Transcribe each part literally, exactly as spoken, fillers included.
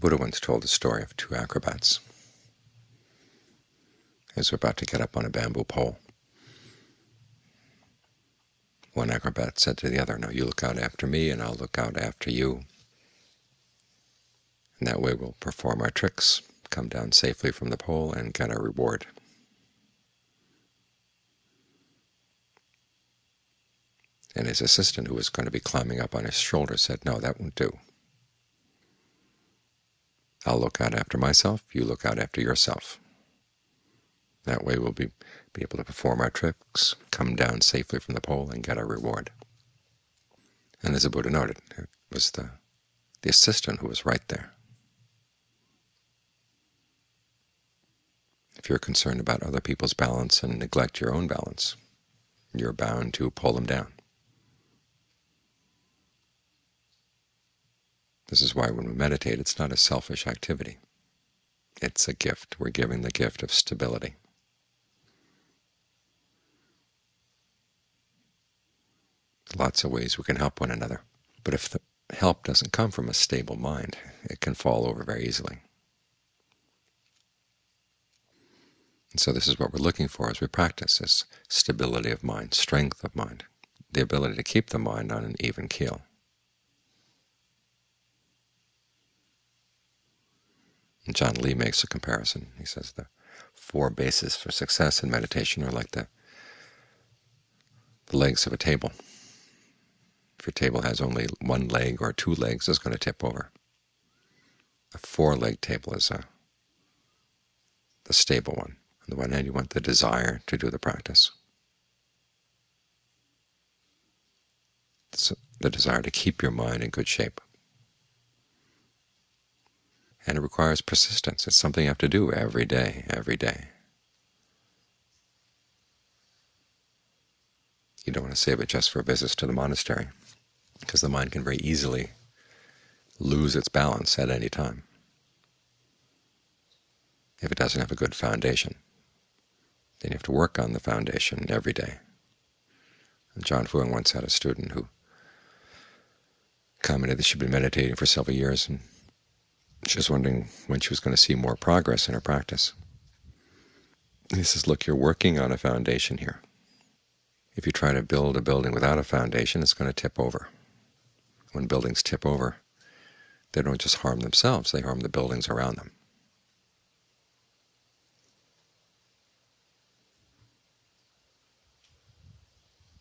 Buddha once told the story of two acrobats. As they're about to get up on a bamboo pole, one acrobat said to the other, "Now you look out after me and I'll look out after you. And that way we'll perform our tricks, come down safely from the pole, and get our reward." And his assistant, who was going to be climbing up on his shoulder, said, "No, that won't do. I'll look out after myself, you look out after yourself. That way we'll be, be able to perform our tricks, come down safely from the pole, and get our reward." And as the Buddha noted, it was the, the assistant who was right there. If you're concerned about other people's balance and neglect your own balance, you're bound to pull them down. This is why when we meditate, it's not a selfish activity. It's a gift. We're giving the gift of stability. Lots of ways we can help one another. But if the help doesn't come from a stable mind, it can fall over very easily. And so this is what we're looking for as we practice, is stability of mind, strength of mind, the ability to keep the mind on an even keel. John Lee makes a comparison. He says the four bases for success in meditation are like the, the legs of a table. If your table has only one leg or two legs, it's going to tip over. A four-leg table is a, the stable one. On the one hand, you want the desire to do the practice, it's the desire to keep your mind in good shape. And it requires persistence. It's something you have to do every day, every day. You don't want to save it just for visits to the monastery, because the mind can very easily lose its balance at any time if it doesn't have a good foundation. Then you have to work on the foundation every day. And John Fuang once had a student who commented that she'd been meditating for several years, and she was wondering when she was going to see more progress in her practice. He says, "Look, you're working on a foundation here. If you try to build a building without a foundation, it's going to tip over. When buildings tip over, they don't just harm themselves, they harm the buildings around them."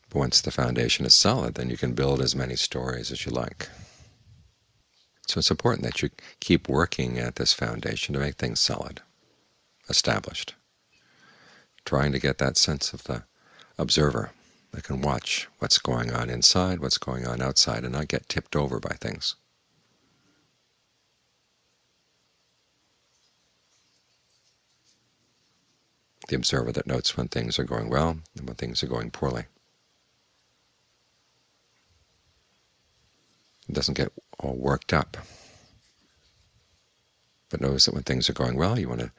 But once the foundation is solid, then you can build as many stories as you like. So it's important that you keep working at this foundation to make things solid, established, trying to get that sense of the observer that can watch what's going on inside, what's going on outside, and not get tipped over by things. The observer that notes when things are going well and when things are going poorly. It doesn't get all worked up, but notice that when things are going well, you want to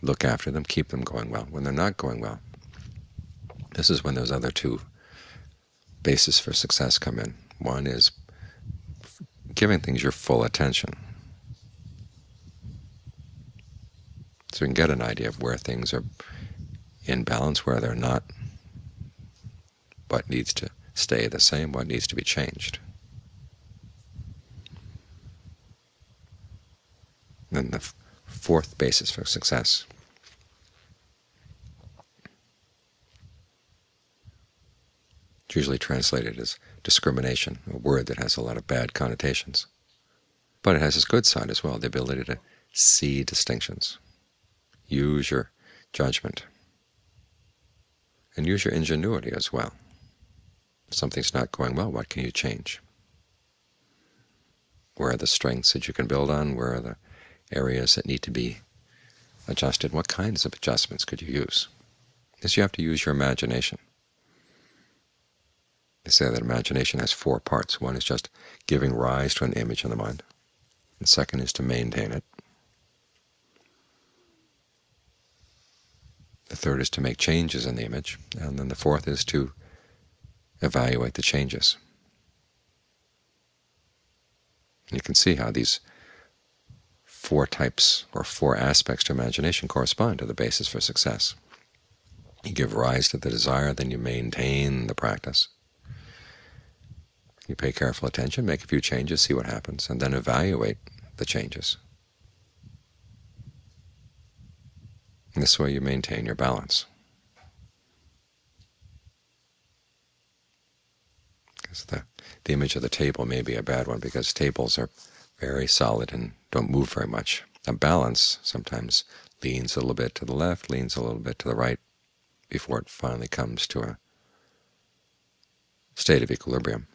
look after them, keep them going well. When they're not going well, this is when those other two bases for success come in. One is giving things your full attention, so you can get an idea of where things are in balance, where they're not, what needs to stay the same, what needs to be changed. Then the fourth basis for success It's usually translated as discrimination, a word that has a lot of bad connotations. But it has its good side as well, the ability to see distinctions, use your judgment, and use your ingenuity as well. If something's not going well, what can you change? Where are the strengths that you can build on? Where are the areas that need to be adjusted? What kinds of adjustments could you use? Because you have to use your imagination. They say that imagination has four parts. One is just giving rise to an image in the mind. The second is to maintain it. The third is to make changes in the image. And then the fourth is to evaluate the changes. And you can see how these four types or four aspects to imagination correspond to the basis for success. You give rise to the desire, then you maintain the practice. You pay careful attention, make a few changes, see what happens, and then evaluate the changes. And this way you maintain your balance. Because the, the image of the table may be a bad one, because tables are very solid and don't move very much. A balance sometimes leans a little bit to the left, leans a little bit to the right, before it finally comes to a state of equilibrium.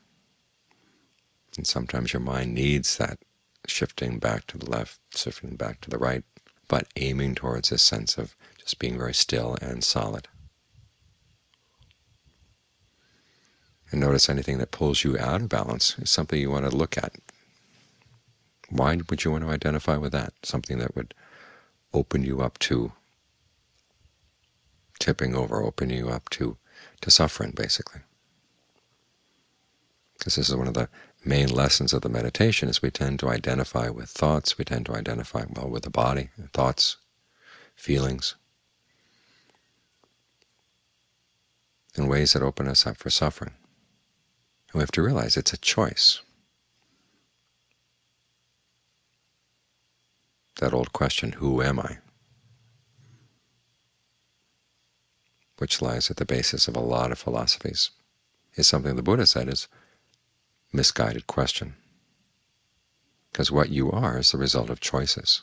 And sometimes your mind needs that shifting back to the left, shifting back to the right, but aiming towards this sense of just being very still and solid. And notice anything that pulls you out of balance is something you want to look at. Why would you want to identify with that? Something that would open you up to tipping over, open you up to, to suffering, basically. Because this is one of the main lessons of the meditation, is we tend to identify with thoughts, we tend to identify, well, with the body, thoughts, feelings, in ways that open us up for suffering. And we have to realize it's a choice. That old question, who am I? Which lies at the basis of a lot of philosophies, is something the Buddha said is misguided question, because what you are is the result of choices,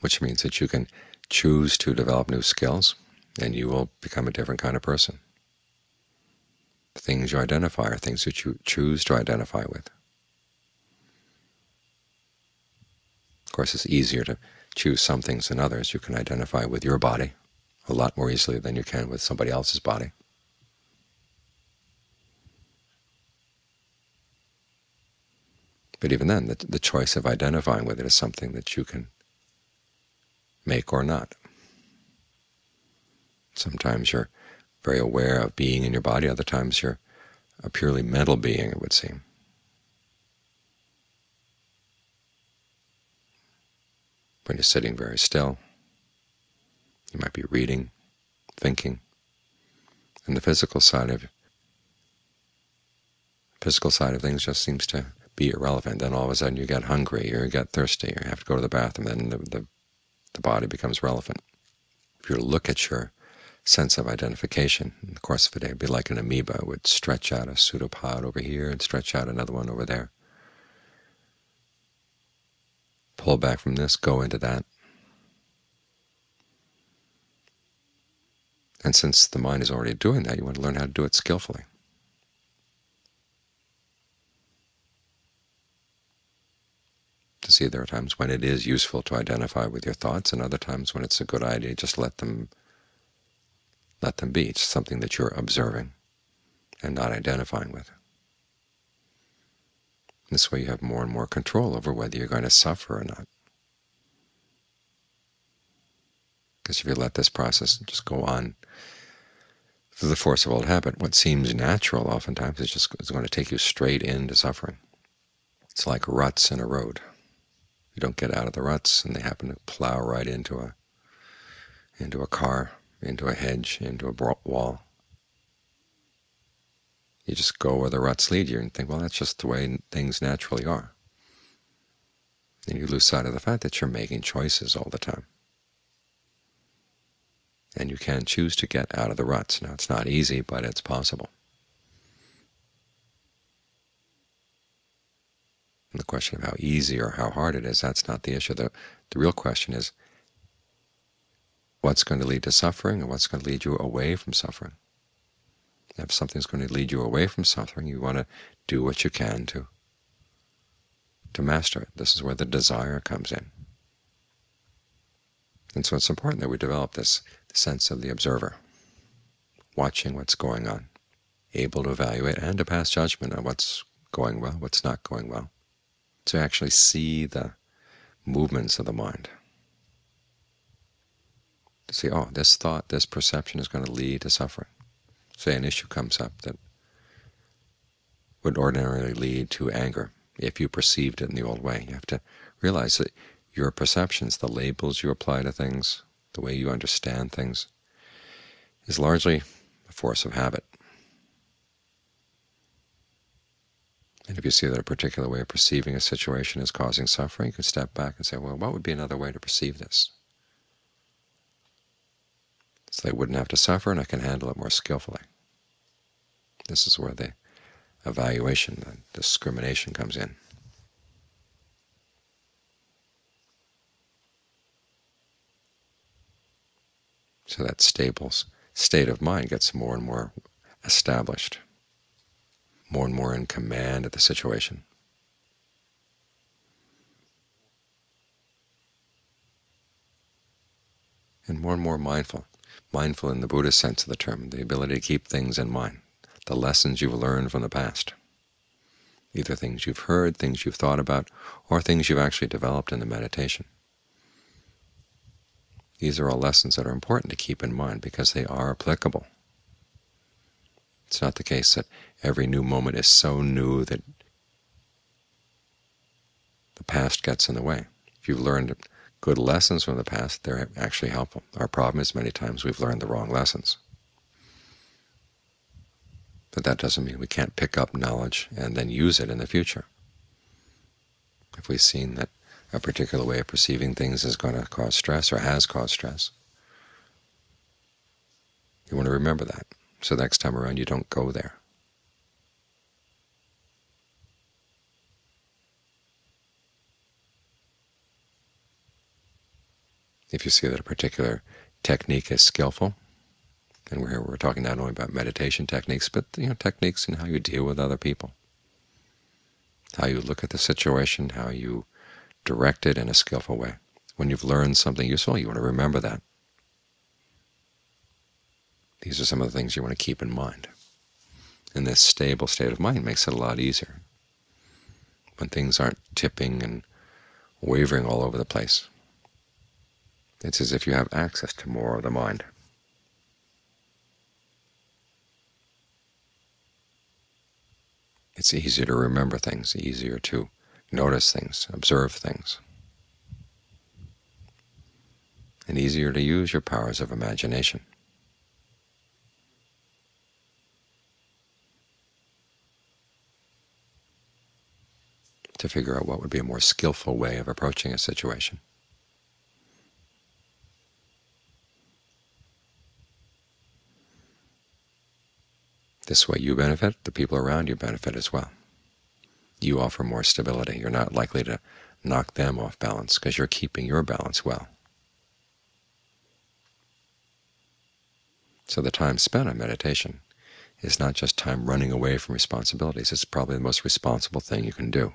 which means that you can choose to develop new skills, and you will become a different kind of person. The things you identify are things that you choose to identify with. Of course, it's easier to choose some things than others. You can identify with your body a lot more easily than you can with somebody else's body. But even then, the, the choice of identifying with it is something that you can make or not. Sometimes you're very aware of being in your body, other times you're a purely mental being, it would seem. When you're sitting very still, you might be reading, thinking, and the physical side of physical side of things just seems to be irrelevant. Then all of a sudden you get hungry, or you get thirsty, or you have to go to the bathroom. Then the, the the body becomes relevant. If you look at your sense of identification in the course of a day, it'd be like an amoeba. It would stretch out a pseudopod over here and stretch out another one over there. Pull back from this, go into that. And since the mind is already doing that, you want to learn how to do it skillfully. To see there are times when it is useful to identify with your thoughts, and other times when it's a good idea, just let them let them be. It's something that you're observing and not identifying with. This way you have more and more control over whether you're going to suffer or not. Because if you let this process just go on through the force of old habit, what seems natural oftentimes is just is going to take you straight into suffering. It's like ruts in a road. You don't get out of the ruts, and they happen to plow right into a into a car, into a hedge, into a wall. You just go where the ruts lead you and think, well, that's just the way things naturally are. And you lose sight of the fact that you're making choices all the time. And you can choose to get out of the ruts. Now, it's not easy, but it's possible. And the question of how easy or how hard it is, that's not the issue. The, the real question is, what's going to lead to suffering, and what's going to lead you away from suffering? If something's going to lead you away from suffering, you want to do what you can to, to master it. This is where the desire comes in. And so it's important that we develop this sense of the observer, watching what's going on, able to evaluate and to pass judgment on what's going well, what's not going well, to actually see the movements of the mind. To see, oh, this thought, this perception is going to lead to suffering. Say an issue comes up that would ordinarily lead to anger, if you perceived it in the old way. You have to realize that your perceptions, the labels you apply to things, the way you understand things, is largely a force of habit. And if you see that a particular way of perceiving a situation is causing suffering, you can step back and say, well, what would be another way to perceive this? So they wouldn't have to suffer, and I can handle it more skillfully. This is where the evaluation, the discrimination comes in. So that stable state of mind gets more and more established, more and more in command of the situation. And more and more mindful, mindful in the Buddhist sense of the term, the ability to keep things in mind, the lessons you've learned from the past, either things you've heard, things you've thought about, or things you've actually developed in the meditation. These are all lessons that are important to keep in mind because they are applicable. It's not the case that every new moment is so new that the past gets in the way. If you've learned good lessons from the past, they're actually helpful. Our problem is many times we've learned the wrong lessons. But that doesn't mean we can't pick up knowledge and then use it in the future. If we've seen that a particular way of perceiving things is going to cause stress or has caused stress, you want to remember that, so next time around you don't go there. If you see that a particular technique is skillful, and we're here we're talking not only about meditation techniques, but you know techniques in how you deal with other people, how you look at the situation, how you direct it in a skillful way. When you've learned something useful, you want to remember that. These are some of the things you want to keep in mind. And this stable state of mind makes it a lot easier when things aren't tipping and wavering all over the place. It's as if you have access to more of the mind. It's easier to remember things, easier to notice things, observe things, and easier to use your powers of imagination. To figure out what would be a more skillful way of approaching a situation. This way you benefit, the people around you benefit as well. You offer more stability. You're not likely to knock them off balance because you're keeping your balance well. So the time spent on meditation is not just time running away from responsibilities. It's probably the most responsible thing you can do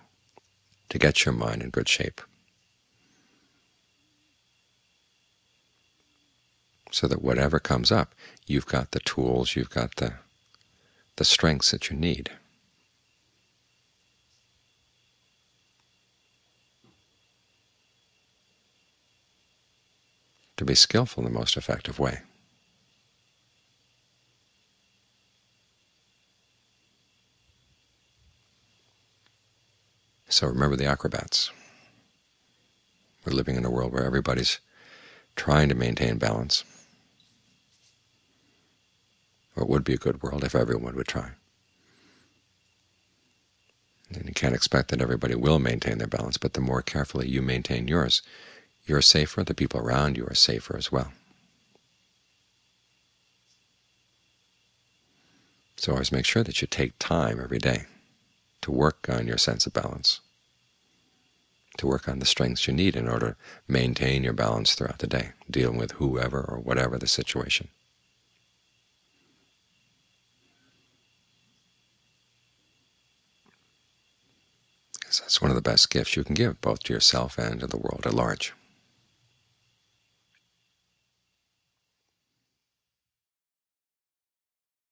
to get your mind in good shape, so that whatever comes up, you've got the tools, you've got the the strengths that you need. To be skillful in the most effective way. So remember the acrobats. We're living in a world where everybody's trying to maintain balance. Or it would be a good world if everyone would try. And you can't expect that everybody will maintain their balance, but the more carefully you maintain yours, you're safer, the people around you are safer as well. So always make sure that you take time every day to work on your sense of balance, to work on the strengths you need in order to maintain your balance throughout the day, dealing with whoever or whatever the situation. Because that's one of the best gifts you can give, both to yourself and to the world at large.